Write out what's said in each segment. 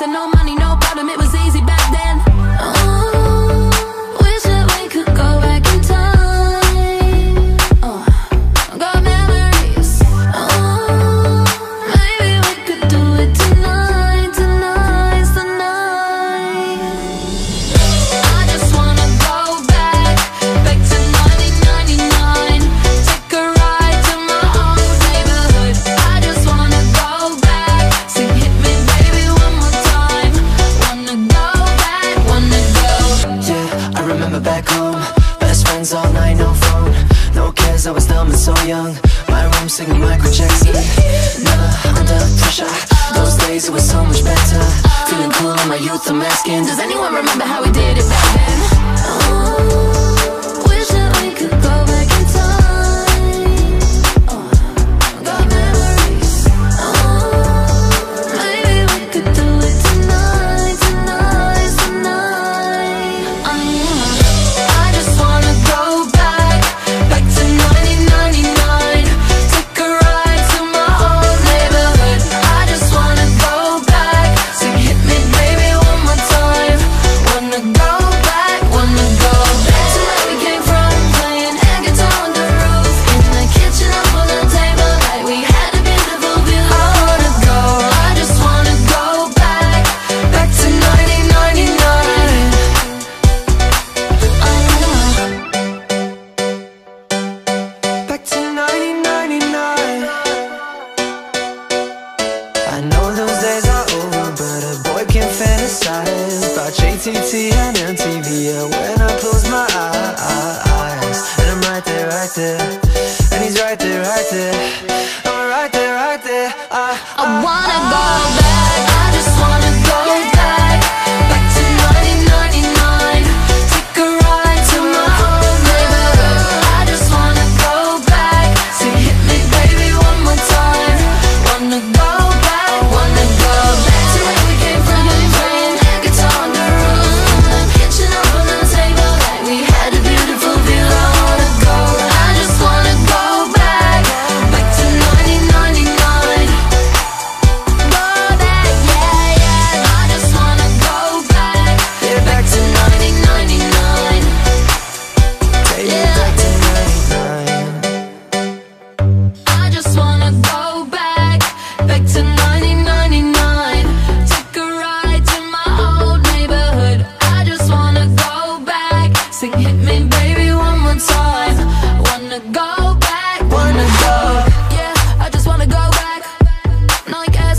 said no money, no problem, it was easy back then. Wish that we could go back in time. Got memories. Maybe we could do it tonight, tonight, tonight. I just wanna go back, back to 1999. Take a ride to my old neighborhood. I just wanna go back, so hit me baby one more time. Wanna go back. Yeah, I remember back home, best friends all night, no phone, no cares, I was dumb and so young. My room singing Michael Jackson, never under pressure. Those days it was so much better, feeling cool in my youth, I'm asking, does anyone remember how we did it back then? Wish that we could go back in time. Got memories. Maybe we could do it tonight, tonight, tonight. I just wanna go back, back to 1999. Take a ride to my old neighborhood. I just wanna go back, so hit me baby one more time. Wanna go back to where we came from, playing air guitar on the roof, in the kitchen up on the table like we had a beautiful view. I just wanna go back, back to 1999. Back to 1999. I know those days are over, but a boy can fantasize about JTT and MTV. And when I close my eyes, and I'm right there, and he's right there, I'm right there, I wanna go back. I just wanna go back, back to 1999. Take a ride to my old neighborhood. I just wanna go back, so hit me baby one more time. Wanna go back to where we came from, playing air guitar on the roof, in the kitchen up on the table like we had a beautiful view. I just wanna go back, back to 1999. Go back, yeah, yeah. I just wanna go back, yeah, back to 1999. Take me back to 99. I just wanna go back, back to 1999. Take a ride to my old neighborhood. I just wanna go back, so hit me baby one more time. Wanna go back, wanna go. Yeah, I just wanna go back. No, I guess all that CD,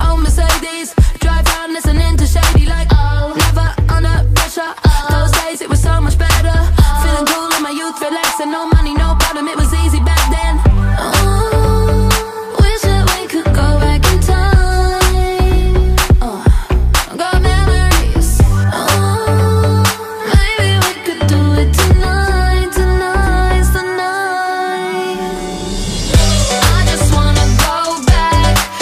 oh Mercedes, drive round listening to Shady like oh. Never under pressure. Those days it was so much better. Feeling cool in my youth, relaxing, no money, no problem, it was easy back then. Wish that we could go back in time. Got memories. Maybe we could do it tonight, tonight, tonight. I just wanna go back, back to 1999. Take a ride to my old neighborhood. I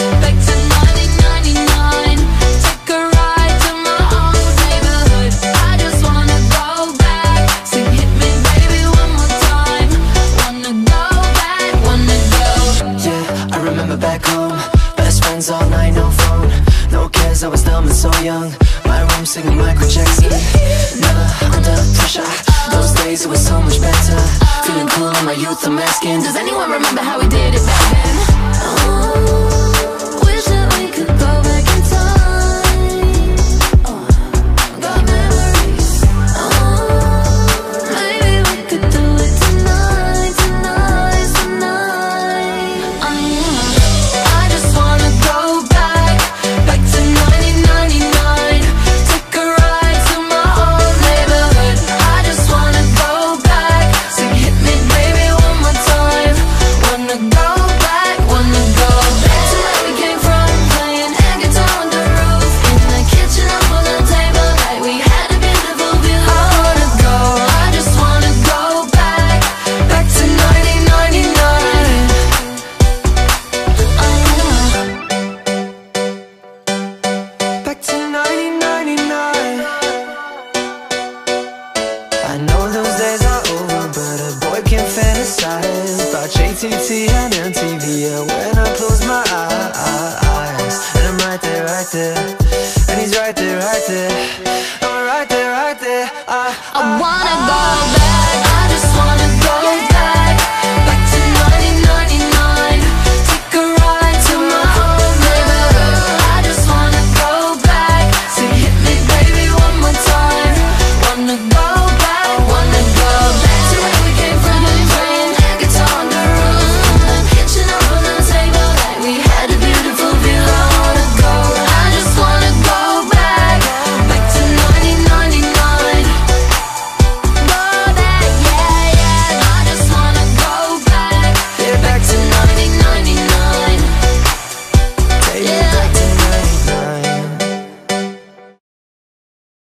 just wanna go back, so hit me baby one more time. Wanna go back. Yeah, I remember back home, best friends all night, no phone, no cares, I was dumb and so young. My room singing Michael Jackson, never under pressure. Those days it was so much better, feeling cool in my youth, I'm asking, does anyone remember how we did it back then? Wish that we could go back in time. Got memories. Maybe we could do it tonight, tonight, tonight. I just wanna go back, back to 1999. Take a ride to my old neighborhood. I just wanna go back, so hit me baby one more time. Wanna go back to where we came from, playing air guitar on the roof, in the kitchen up on the table like we had a beautiful view. I just wanna go back, back to 1999. Back to 1999. I know those days are over, but a boy can fantasize about JTT and MTV. And when I close my eyes, and I'm right there. right there. And he's right there, right there. I'm right there, right there. I wanna go back.